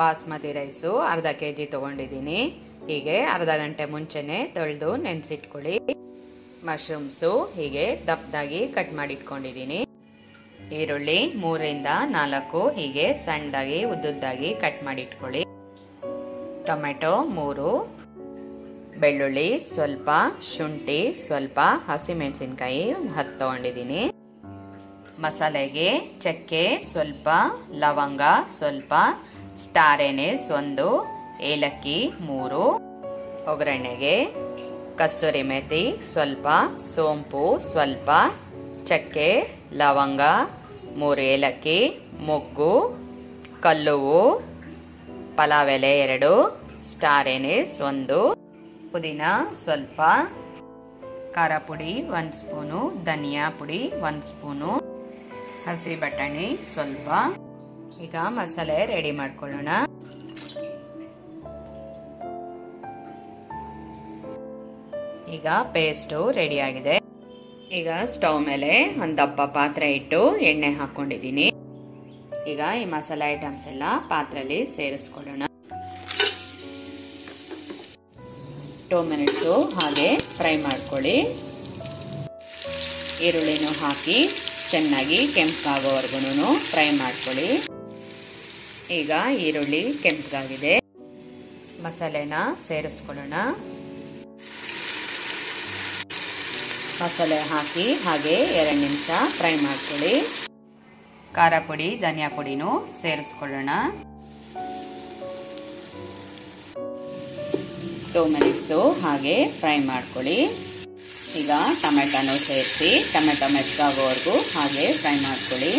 Basmati rice अर्ध KG तगोंडिदीनि। हीगे अर्ध गंटे मुंचेने तळेदु नेनेसिट्कोळ्ळि। Mushrooms हीगे दप्पदागि cut माडि इट्कोंडिदीनि। ಈರುಳ್ಳಿ 3 ಇಂದ 4 ಹೀಗೆ ಸಣ್ಣದಾಗಿ ಉದ್ದುದ್ದಾಗಿ ಕಟ್ ಮಾಡಿ ಇಟ್ಕೊಳ್ಳಿ। ಟೊಮೆಟೊ 3, ಬೆಳ್ಳುಳ್ಳಿ ಸ್ವಲ್ಪ, ಶುಂಠಿ ಸ್ವಲ್ಪ, ಹಸಿಮೆಣಸಿನಕಾಯಿ 10 ತಗೊಂಡಿದ್ದೀನಿ। ಮಸಾಲೆಗೆ ಚಕ್ಕೆ ಸ್ವಲ್ಪ, ಲವಂಗ ಸ್ವಲ್ಪ, ಸ್ಟಾರ್ ಎನಿಸ್ 1, ಏಲಕ್ಕಿ 3, ಒಗ್ಗರಣೆಗೆ ಕಸೂರಿ ಮೇಥಿ ಸ್ವಲ್ಪ, ಸೋಂಪು ಸ್ವಲ್ಪ, ಚಕ್ಕೆ ಲವಂಗ 3 ಏಲಕ್ಕಿ, ಮೊಗ್ಗು, ಕಲ್ಲುವು, ಪಲಾವ್ ಎಲೆ 2, ಸ್ಟಾರ್ ಎನಿಸ್ 1, ಪುದೀನ ಸ್ವಲ್ಪ, ಖಾರ ಪುಡಿ 1 ಸ್ಪೂನು, ಧನಿಯಾ ಪುಡಿ 1 ಸ್ಪೂನು, ಹಸಿ ಬಟಾಣಿ ಸ್ವಲ್ಪ। ಈಗ ಮಸಾಲೆ ರೆಡಿ ಮಾಡ್ಕೊಳ್ಳೋಣ। ಈಗ ಪೇಸ್ಟ್ ರೆಡಿ ಆಗಿದೆ। ಈಗ ಸ್ಟವ್ ಮೇಲೆ ಒಂದು ದಪ್ಪ ಪಾತ್ರೆ ಇಟ್ಟು ಎಣ್ಣೆ ಹಾಕೊಂಡಿದ್ದೀನಿ। ಈಗ ಈ ಮಸಾಲೆ ಐಟಮ್ಸ್ ಎಲ್ಲ ಪಾತ್ರೆಯಲ್ಲಿ ಸೇರಿಸ್ಕೊಳ್ಳೋಣ। 2 ಮಿನಿಟ್ಸ್ ಹಾಗೆ ಫ್ರೈ ಮಾಡ್ಕೊಳ್ಳಿ। ಈರುಳ್ಳಿನೂ ಹಾಕಿ ಚೆನ್ನಾಗಿ ಕೆಂಪಾಗೋವರೆಗೂ ಫ್ರೈ ಮಾಡ್ಕೊಳ್ಳಿ। ಈಗ ಈರುಳ್ಳಿ ಕೆಂಪಾಗಿದೆ, ಮಸಾಲೆನ ಸೇರಿಸ್ಕೊಳ್ಳೋಣ। मसाले हाकि हागे 2 निमिष फ्राई माड्कोळ्ळि। ಖಾರ ಪುಡಿ ಧನಿಯಾ ಪುಡಿನೂ ಸೇರಿಸ್ಕೊಳ್ಳೋಣ। 2 ಮಿನಿಟ್ಸ್ ಹಾಗೆ ಫ್ರೈ ಮಾಡ್ಕೊಳ್ಳಿ। ಈಗ ಟೊಮೆಟೊನೂ ಸೇರಿಸಿ ಟೊಮೆಟೊ ಮೆತ್ತಗಾಗೋವರೆಗೂ ಹಾಗೆ ಫ್ರೈ ಮಾಡ್ಕೊಳ್ಳಿ।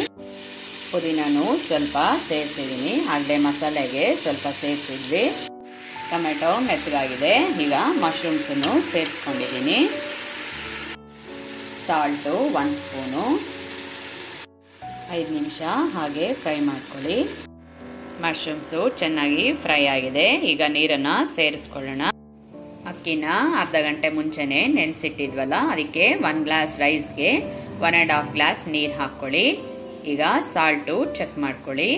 ಪುದೀನನೂ ಸ್ವಲ್ಪ ಸೇರಿಸಿದ್ದೀನಿ, ಆಗಲೇ ಮಸಾಲೆಗೆ ಸ್ವಲ್ಪ ಸೇರಿಸಿದ್ವಿ। ಟೊಮೆಟೊ ಮೆತ್ತಗಾಗಿದೆ, ಈಗ ಮಶ್ರೂಮ್ಸ್ ಅನ್ನು ಸೇರಿಸ್ಕೊಂಡಿದ್ದೀನಿ। साल्ट 1 स्पून, 5 निमिष हागे फ्राई माड्कोळ्ळि। मश्रूम्स चेन्नागि फ्राई आगिदे, ಈಗ ನೀರನ್ನು ಸೇರಿಸಿಕೊಳ್ಳೋಣ। ಅಕ್ಕಿನ अर्ध ಗಂಟೆ ಮುಂಚೆನೇ ನೆನೆಸಿಟ್ಟಿದ್ವಲ್ಲ, ಅದಕ್ಕೆ 1 ಗ್ಲಾಸ್ ರೈಸ್ಗೆ 1.5 ಗ್ಲಾಸ್ ನೀರು ಹಾಕೊಳ್ಳಿ। ಈಗ ಸಾಲ್ಟ್ ಚೆಕ್ ಮಾಡ್ಕೊಳ್ಳಿ,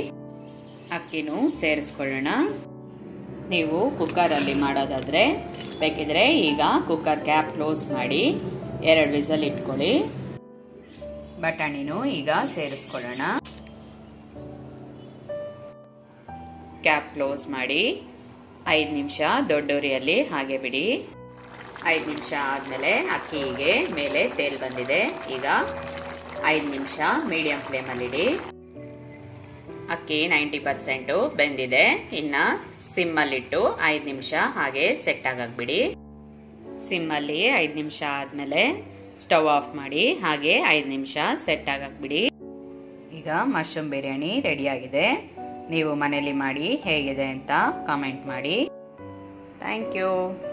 ಅಕ್ಕಿನೂ ಸೇರಿಸಿಕೊಳ್ಳೋಣ। ನೀವು ಕುಕ್ಕರ್ ಅಲ್ಲಿ ಮಾಡೋದಾದ್ರೆ ಬೇಕಿದ್ರೆ ಈಗ ಕುಕ್ಕರ್ ಕ್ಯಾಪ್ ಕ್ಲೋಸ್ ಮಾಡಿ 2 ವಿಸಲ್ ಇಟ್ಕೊಳ್ಳಿ। ಬಟಾಣಿನೂ ಈಗ ಸೇರಿಸ್ಕೊಳ್ಳೋಣ। ಕ್ಯಾಪ್ ಕ್ಲೋಸ್ ಮಾಡಿ 5 ನಿಮಿಷ ದೊಡ್ಡೋರಿಯಲ್ಲಿ ಹಾಗೆ ಬಿಡಿ। 5 ನಿಮಿಷ ಆದಮೇಲೆ ಅಕ್ಕಿಗೆ ಮೇಲೆ ತೇಲ್ ಬಂದಿದೆ। ಈಗ 5 ನಿಮಿಷ ಮೀಡಿಯಂ ಫ್ಲೇಮ್ ಅಲ್ಲಿ ಇಡಿ। ಅಕ್ಕಿ 90% ಬೆಂದಿದೆ, ಇನ್ನ ಸಿಮ್ ಅಲ್ಲಿ ಇಟ್ಟು 5 ನಿಮಿಷ ಹಾಗೆ ಸೆಟ್ ಆಗಕ್ಕೆ ಬಿಡಿ। ಸಿಮ್ಮಲ್ಲಿ 5 ನಿಮಿಷ ಆದಮೇಲೆ ಸ್ಟವ್ ಆಫ್ ಮಾಡಿ ಹಾಗೆ 5 ನಿಮಿಷ ಸೆಟ್ ಆಗಕ್ಕೆ ಬಿಡಿ। ಈಗ ಮಶ್ರೂಮ್ ಬಿರಿಯಾನಿ ರೆಡಿಯಾಗಿದೆ। ನೀವು ಮನೆಯಲ್ಲಿ ಮಾಡಿ ಹೇಗಿದೆ ಅಂತ ಕಾಮೆಂಟ್ ಮಾಡಿ। Thank you.